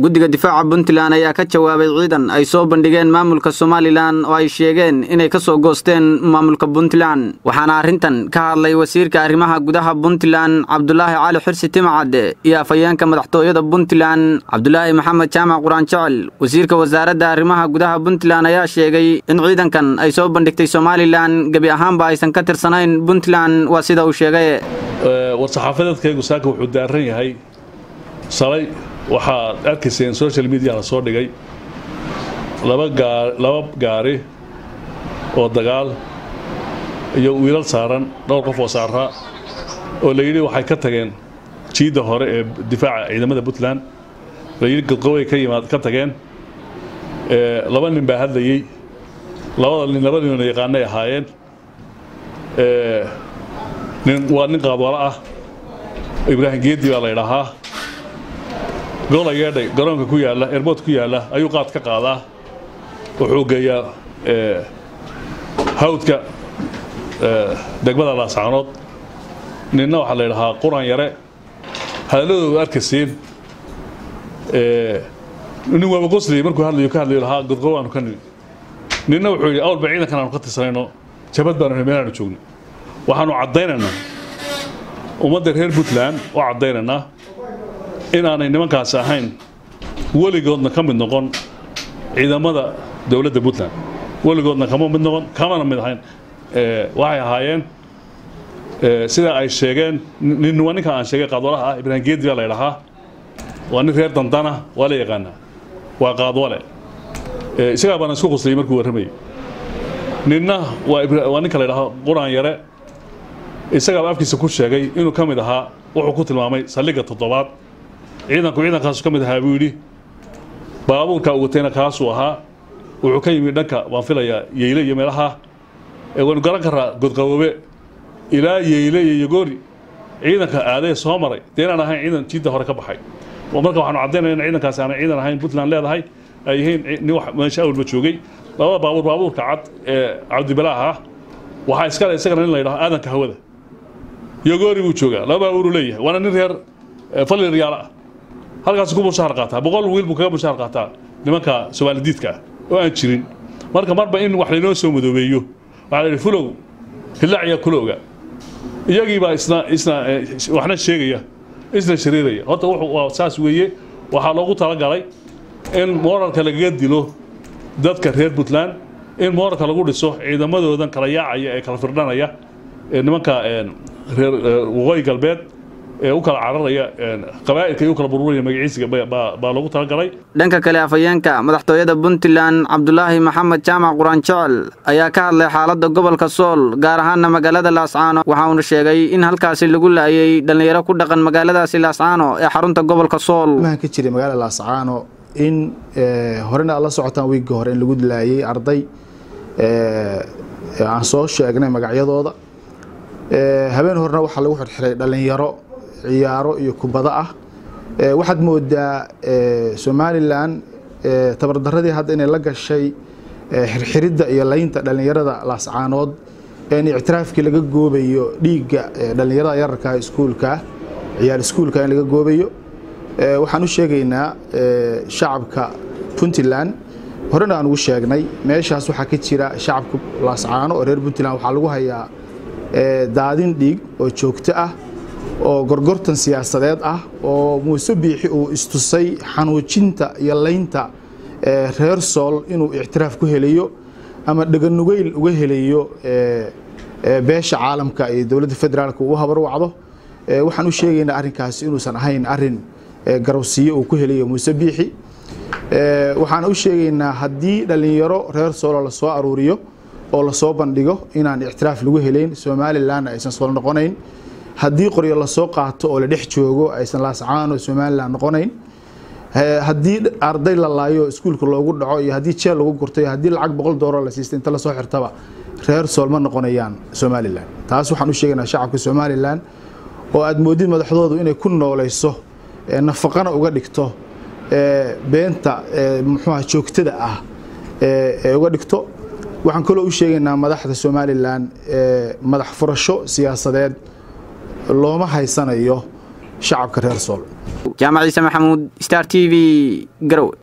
guddiga difaaca Puntland ayaa ka jawaabay ciidan ay soo bandhigeen maamulka Somaliland oo ay sheegeen inay ka soo goosteen maamulka Puntland waxaana arintan ka hadlay wasiirka arrimaha gudaha Puntland Cabdullaahi Maxamed iyo afayeenka madaxtooyada Puntland Cabdullaahi Maxamed Caama Qurancaal wasiirka wasaaradda arrimaha gudaha Puntland ayaa sheegay in ciidankan ay soo bandhigtay Somaliland gabi ahaanba aysan ka tirsanayn Puntland waa sida uu sheegay warsaxaafadeedkaygu saaka wuxuu daaran yahay salay waxa arkiseen social media la soo dhigay laba gaari oo dagaal iyo wiilal saaran dhowr qof oo saara oo la yiri waxay ka tageen jiida hore ee difaaca ciidamada Puntland la yiri qoway ka yimaad ka tageen laba nin baa hadlayay labada nin ay yaqaanay ahaayeen nin qabool ah Ibrahim Geedi baa la yiraahdaa gool ay yeeday garoonka ku yaala airport ku yaala ayuu qaad ka qaadaa wuxuu geeyaa hawdka degmada Lascaano ninna waxa la yiraahdaa quraan yare hadaladu arkasiin nin waa qosli markuu hadlayo ka hadlayo lahaa dadku aanu kan ninna wuxuu yiri awal baciidan kan aanu ka tisayno jabad baan meelaanu joogno waxaanu cadaynaynaa ummadda reer Puntland oo cadaynaynaa in aanay nimankaas ahayn waligoodna ka mid noqon ciidamada dawladda Puntland waligoodna kama mid noqon kamana mid ahayn waxay ahaayeen sida ay sheegeen nin ninka aan sheegay qaadwalaha Ibrahim Geedi la yiraahdaa waa nin reer Dantana waa la yaqaanaa waa qaadwale isaga baan isku qoslayay markuu warramay ninna waa ninka la yiraahdo quraan yare isaga afkiisa ku sheegay inuu kamid ahaa wuxuu ku tilmaamay saliga toddobaad ciidankaas kamid ahaa buu yiri baabuurka uu watayna kaas uu ahaa wuxuu ka yimid dhanka waan filaya yeeyile iyo meelaha ee waan garan karaa godqabobe ilaa yeeyile iyo goori ciidanka aaday soo maray deena ahayn ciidan jidda hore ka baxay marka waxaanu cadeynaa in ciidankaas aanay ciidan ahayn Puntland leedahay ay yihiin nin wax meesha awlba joogay laba baabuurka cad ee Cabdi Balaaha waxa iska leh isagana in la yiraahdo aadanka hawada iyo goori buu joogaa laba baabuur leeyahay waana nin reer fali riyaal ah halkaas ku mushahar qaata boqol wiil buu ka mushahar qaata nimanka Soomaalidiidka oo aan jirin marka marba in wax leeno soo madoobeeyo waxa la fulow hilaaciya kulooga iyagii baa isna waxna sheegaya isna shariiraya horta wuxuu saas weeye waxa loogu tala galay in moralka laga dilo dadka reer Puntland in moralka lagu dhiso ciidamadoodan kala yaacaya ee kala firdhanaya nimanka reer waqooyi galbeed وكل عرضية قبائل كي وكل برورية مجلس بالوقت هالقري. دنك كلافيان كمدحتوية Puntland Cabdullaahi Maxamed Caama Qurancaal أيها كارل حالات قبل كسول جارهنا مجلدا Lascaano وحاول الشيء إن هالكاس اللي يقول أي دلنيرا كده كان مجلدا Lascaano حرنت قبل كسول. ما كتير مجلدا Lascaano إن هرنا الله سبحانه ويجهرن اللي يقول أي عرضي عن صوش أجنبي مجعيد هذا هبين هرنا وحلا وحد حري دلنيرا ciyaaro iyo kubada ah waxaad moodaa Somaliland tabar daradii hadda inay la gashay xirxirida iyo laynta dhalinyarada Lascaanood ee ictiraafkii laga goobayo dhiiga dhalinyarada yararka iskuulka ciyaar iskuulka in laga goobayo waxaan u sheegaynaa shacabka Puntland horena aan ugu sheegnay meeshaas waxa ka jira shacabka Lascaano oo reer Puntland waxa lagu hayaa daadin dhiig oo joogto ah oo gorgortan siyaasadeed ah oo Muuse Biixi uu istusay xanuujinta iyo laynta reer Sool inuu ixtiraaf ku helayo ama dhaganugayl uga helayo beesha caalamka iyo dawladda federaalka uu habar wacdo waxaan u sheegaynaa arrinkaas inuusan ahayn arrin garowsiyo uu ku helayo Muuse Biixi waxaan u sheegaynaa haddii dhalinyaro reer Sool la soo aruuriyo oo la soo bandhigo inaan ixtiraaf lagu helayn Somaliland aysan soo noqonayn haddii qoryo la soo qaato oo la dhex joogo aysan Lascaano Somaliland noqonayn haddii arday la laayo iskuulka loogu dhaco iyo haddii jeel lagu gurtay haddii lacag $100 la siistay inta la soo xirtaba reer Soolma noqonayaan Somaliland taas waxaan u sheegaynaa shacabka Somaliland oo aad moodid madaxdoodu inay ku noolayso nafaqana uga dhigto beenta joogtada ah ee uga dhigto waxaan kaloo u sheegaynaa madaxda Somaliland madax furasho siyaasadeed looma haysanayo شعبك رير سول. كيامال إسماعيل حمود ستار تي في قروي.